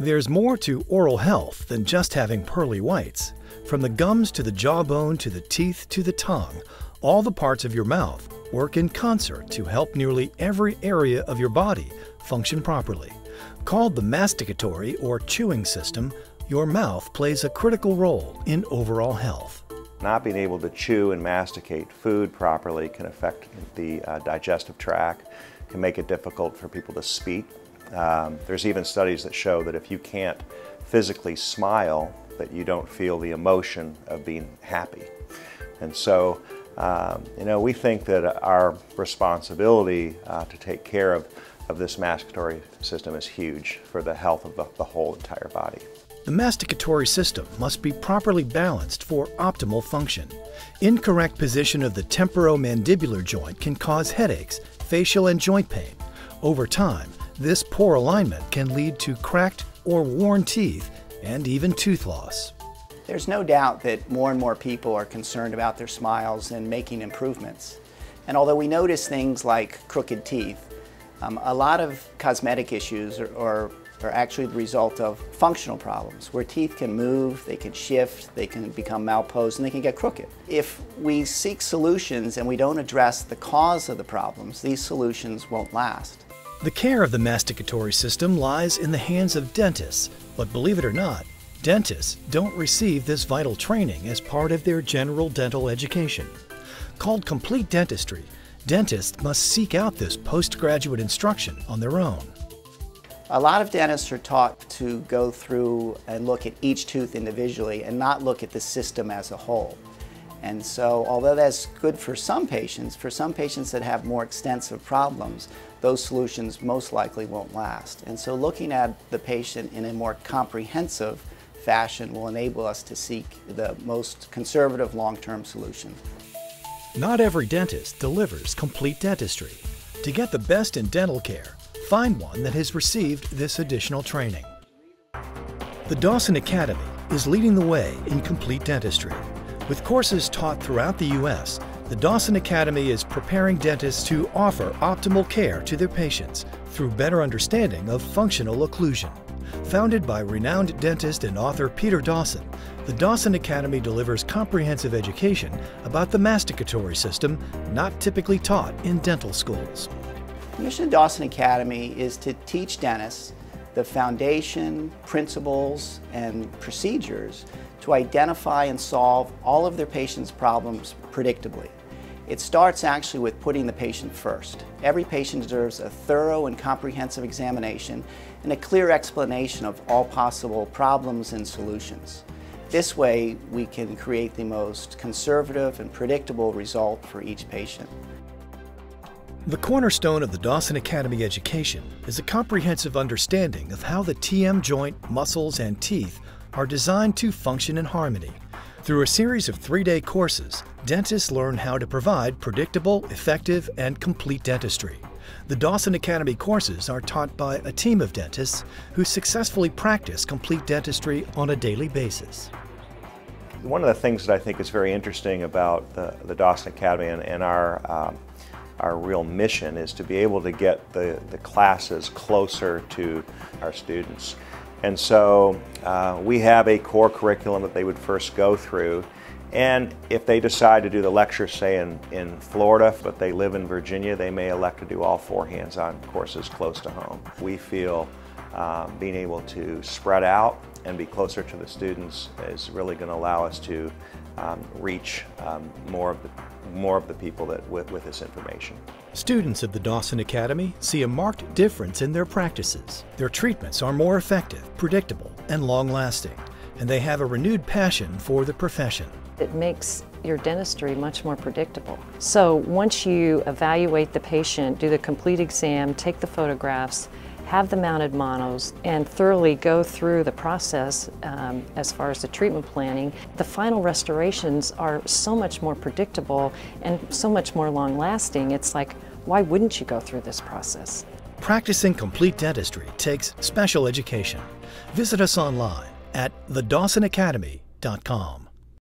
There's more to oral health than just having pearly whites. From the gums to the jawbone to the teeth to the tongue, all the parts of your mouth work in concert to help nearly every area of your body function properly. Called the masticatory or chewing system, your mouth plays a critical role in overall health. Not being able to chew and masticate food properly can affect the digestive tract, can make it difficult for people to speak. There's even studies that show that if you can't physically smile, that you don't feel the emotion of being happy. And so, you know, we think that our responsibility to take care of this masticatory system is huge for the health of the whole entire body. The masticatory system must be properly balanced for optimal function. Incorrect position of the temporomandibular joint can cause headaches, facial and joint pain. Over time, this poor alignment can lead to cracked or worn teeth and even tooth loss. There's no doubt that more and more people are concerned about their smiles and making improvements. And although we notice things like crooked teeth, a lot of cosmetic issues are actually the result of functional problems, where teeth can move, they can shift, they can become malposed, and they can get crooked. If we seek solutions and we don't address the cause of the problems, these solutions won't last. The care of the masticatory system lies in the hands of dentists, but believe it or not, dentists don't receive this vital training as part of their general dental education. Called complete dentistry, dentists must seek out this postgraduate instruction on their own. A lot of dentists are taught to go through and look at each tooth individually and not look at the system as a whole. And so, although that's good for some patients that have more extensive problems, those solutions most likely won't last. And so looking at the patient in a more comprehensive fashion will enable us to seek the most conservative long-term solution. Not every dentist delivers complete dentistry. To get the best in dental care, find one that has received this additional training. The Dawson Academy is leading the way in complete dentistry. With courses taught throughout the U.S., the Dawson Academy is preparing dentists to offer optimal care to their patients through better understanding of functional occlusion. Founded by renowned dentist and author Peter Dawson, the Dawson Academy delivers comprehensive education about the masticatory system not typically taught in dental schools. The mission of Dawson Academy is to teach dentists the foundation, principles, and procedures to identify and solve all of their patients' problems predictably. It starts actually with putting the patient first. Every patient deserves a thorough and comprehensive examination and a clear explanation of all possible problems and solutions. This way, we can create the most conservative and predictable result for each patient. The cornerstone of the Dawson Academy education is a comprehensive understanding of how the TM joint, muscles, and teeth are designed to function in harmony. Through a series of three-day courses, dentists learn how to provide predictable, effective, and complete dentistry. The Dawson Academy courses are taught by a team of dentists who successfully practice complete dentistry on a daily basis. One of the things that I think is very interesting about the Dawson Academy and our real mission is to be able to get the classes closer to our students. And so we have a core curriculum that they would first go through. And if they decide to do the lecture, say in Florida, but they live in Virginia, they may elect to do all four hands-on courses close to home. We feel being able to spread out and be closer to the students is really going to allow us to reach more of the people that with this information. Students of the Dawson Academy see a marked difference in their practices. Their treatments are more effective, predictable, and long-lasting, and they have a renewed passion for the profession. It makes your dentistry much more predictable. So once you evaluate the patient, do the complete exam, take the photographs, have the mounted monos, and thoroughly go through the process as far as the treatment planning, the final restorations are so much more predictable and so much more long-lasting. It's like, why wouldn't you go through this process? Practicing complete dentistry takes special education. Visit us online at thedawsonacademy.com.